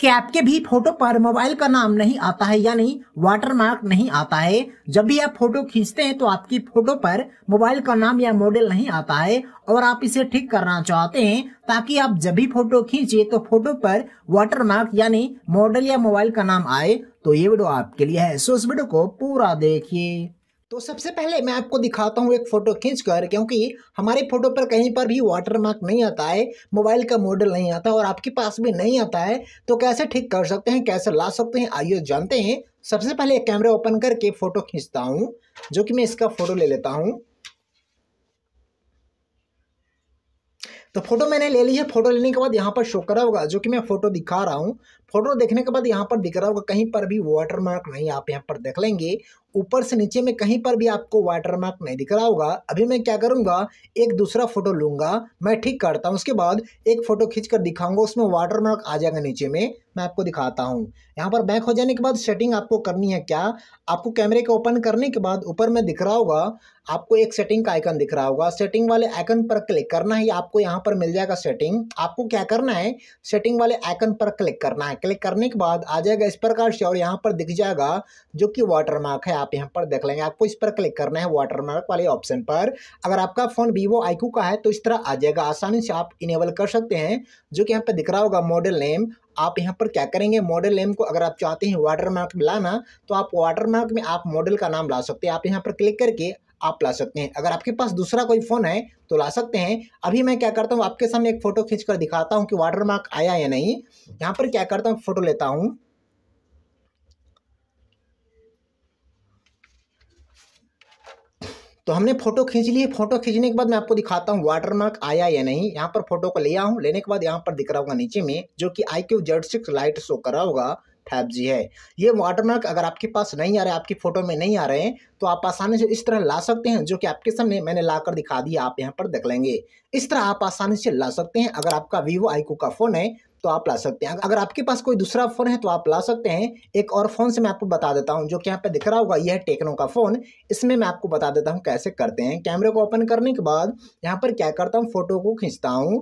Cap के भी photo पर मोबाइल का नाम नहीं आता है, यानी वाटरमार्क नहीं आता है। जब भी आप फोटो खींचते हैं तो आपकी फोटो पर मोबाइल का नाम या मॉडल नहीं आता है और आप इसे ठीक करना चाहते हैं ताकि आप जब भी फोटो खींचे तो फोटो पर वाटरमार्क यानी मॉडल या मोबाइल का नाम आए, तो ये वीडियो आपके लिए है। सो इस वीडियो को पूरा देखिए। तो सबसे पहले मैं आपको दिखाता हूँ एक फ़ोटो खींचकर, क्योंकि हमारे फ़ोटो पर कहीं पर भी वाटरमार्क नहीं आता है, मोबाइल का मॉडल नहीं आता और आपके पास भी नहीं आता है, तो कैसे ठीक कर सकते हैं, कैसे ला सकते हैं, आइए जानते हैं। सबसे पहले एक कैमरा ओपन करके फ़ोटो खींचता हूँ, जो कि मैं इसका फ़ोटो ले लेता हूँ। तो फोटो मैंने ले ली है। फोटो लेने के बाद यहाँ पर शो कर रहा होगा, जो कि मैं फोटो दिखा रहा हूँ। फोटो देखने के बाद यहाँ पर दिख रहा होगा कहीं पर भी वाटरमार्क नहीं, आप यहाँ पर देख लेंगे ऊपर से नीचे में कहीं पर भी आपको वाटरमार्क नहीं दिख रहा होगा। अभी मैं क्या करूँगा, एक दूसरा फोटो लूँगा, मैं ठीक करता हूँ, उसके बाद एक फोटो खींचकर दिखाऊंगा, उसमें वाटरमार्क आ जाएगा नीचे में। मैं आपको दिखाता हूँ। यहाँ पर बैक हो जाने के बाद सेटिंग आपको करनी है क्या, आपको कैमरे को ओपन करने के बाद ऊपर में दिख रहा होगा आपको एक सेटिंग का आइकन दिख रहा होगा, सेटिंग वाले आइकन पर क्लिक करना है। आपको यहाँ पर मिल जाएगा सेटिंग। आपको क्या करना है, सेटिंग वाले आइकन पर क्लिक करना है। क्लिक करने के बाद आ जाएगा इस प्रकार से और यहाँ पर दिख जाएगा जो कि वाटरमार्क है, आप यहाँ पर देख लेंगे। आपको इस पर क्लिक करना है वाटरमार्क वाले ऑप्शन पर। अगर आपका फ़ोन वीवो iQOO का है तो इस तरह आ जाएगा, आसानी से आप इनेबल कर सकते हैं। जो कि यहाँ पर दिख रहा होगा मॉडल नेम, आप यहाँ पर क्या करेंगे, मॉडल नेम को अगर आप चाहते हैं वाटरमार्क में लाना तो आप वाटरमार्क में आप मॉडल का नाम ला सकते हैं। आप यहाँ पर क्लिक करके आप ला सकते हैं। अगर आपके पास दूसरा कोई फ़ोन है तो ला सकते हैं। अभी मैं क्या करता हूँ, आपके सामने एक फ़ोटो खींचकर दिखाता हूँ कि वाटरमार्क आया या नहीं। यहाँ पर क्या करता हूँ, फ़ोटो लेता हूँ। तो हमने फ़ोटो खींच ली है। फ़ोटो खींचने के बाद मैं आपको दिखाता हूँ वाटरमार्क आया या नहीं। यहाँ पर फ़ोटो को लिया हूँ, लेने के बाद यहाँ पर दिख रहा होगा नीचे में जो कि iQOO Z6 Lite शो कर रहा होगा 5G है। ये वाटरमार्क अगर आपके पास नहीं आ रहे, आपकी फ़ोटो में नहीं आ रहे हैं, तो आप आसानी से इस तरह ला सकते हैं, जो कि आपके सामने मैंने ला कर दिखा दिया, आप यहाँ पर देख लेंगे। इस तरह आप आसानी से ला सकते हैं। अगर आपका वीवो iQOO का फ़ोन है तो आप ला सकते हैं। अगर आपके पास कोई दूसरा फ़ोन है तो आप ला सकते हैं। एक और फ़ोन से मैं आपको बता देता हूं, जो कि यहाँ पे दिख रहा होगा, यह है टेक्नो का फ़ोन। इसमें मैं आपको बता देता हूं कैसे करते हैं। कैमरे को ओपन करने के बाद यहाँ पर क्या करता हूं, फ़ोटो को खींचता हूं।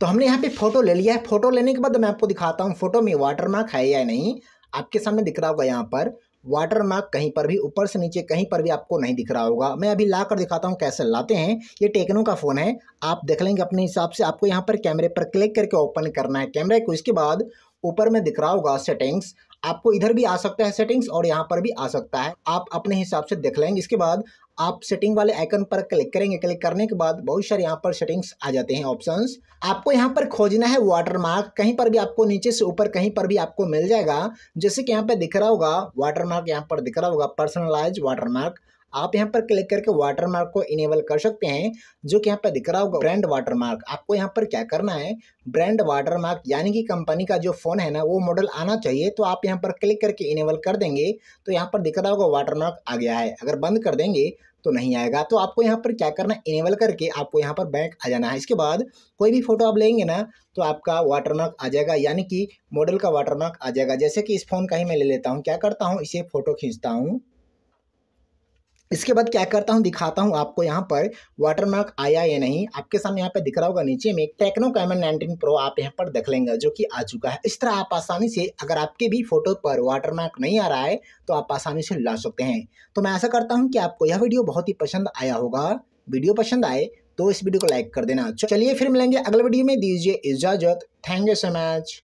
तो हमने यहाँ पे फ़ोटो ले लिया है। फ़ोटो लेने के बाद मैं आपको दिखाता हूँ फ़ोटो में वाटरमार्क है या नहीं। आपके सामने दिख रहा होगा यहाँ पर वाटरमार्क, कहीं पर भी ऊपर से नीचे कहीं पर भी आपको नहीं दिख रहा होगा। मैं अभी ला कर दिखाता हूँ कैसे लाते हैं। ये टेक्नो का फ़ोन है, आप देख लेंगे अपने हिसाब से। आपको यहाँ पर कैमरे पर क्लिक करके ओपन करना है कैमरे को। इसके बाद ऊपर में दिख रहा होगा सेटिंग्स, आपको इधर भी आ सकता है सेटिंग्स और यहाँ पर भी आ सकता है, आप अपने हिसाब से देख लेंगे। इसके बाद आप सेटिंग वाले आइकन पर क्लिक करेंगे। क्लिक करने के बाद बहुत सारे यहाँ पर सेटिंग्स आ जाते हैं ऑप्शंस। आपको यहाँ पर खोजना है वाटरमार्क, कहीं पर भी आपको नीचे से ऊपर कहीं पर भी आपको मिल जाएगा। जैसे कि यहाँ पर दिख रहा होगा वाटरमार्क, यहाँ पर दिख रहा होगा पर्सनलाइज वाटरमार्क, आप यहाँ पर क्लिक करके वाटरमार्क को इनेबल कर सकते हैं। जो कि यहाँ पर दिख रहा होगा ब्रांड वाटरमार्क, आपको यहाँ पर क्या करना है, ब्रांड वाटरमार्क यानी कि कंपनी का जो फ़ोन है ना वो मॉडल आना चाहिए, तो आप यहाँ पर क्लिक करके इनेबल कर देंगे। तो यहाँ पर दिख रहा होगा वाटरमार्क आ गया है। अगर बंद कर देंगे तो नहीं आएगा, तो आपको यहाँ पर क्या करना है, इनेबल करके आपको यहाँ पर बैक आ जाना है। इसके बाद कोई भी फ़ोटो आप लेंगे ना तो आपका वाटरमार्क आ जाएगा, यानी कि मॉडल का वाटरमार्क आ जाएगा। जैसे कि इस फ़ोन का ही मैं ले लेता हूँ। क्या करता हूँ, इसे फ़ोटो खींचता हूँ। इसके बाद क्या करता हूं, दिखाता हूं आपको यहां पर वाटरमार्क आया या नहीं। आपके सामने यहां पर दिख रहा होगा नीचे में टेक्नो कैमन 19 प्रो, आप यहां पर देख लेंगे, जो कि आ चुका है। इस तरह आप आसानी से अगर आपके भी फोटो पर वाटरमार्क नहीं आ रहा है तो आप आसानी से ला सकते हैं। तो मैं ऐसा करता हूं कि आपको यह वीडियो बहुत ही पसंद आया होगा। वीडियो पसंद आए तो इस वीडियो को लाइक कर देना। चलिए फिर मिलेंगे अगले वीडियो में, दीजिए इजाज़त। Thank you so much.